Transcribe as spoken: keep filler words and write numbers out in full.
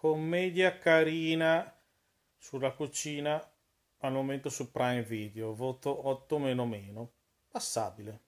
commedia carina sulla cucina al momento su Prime Video, voto otto meno meno, passabile.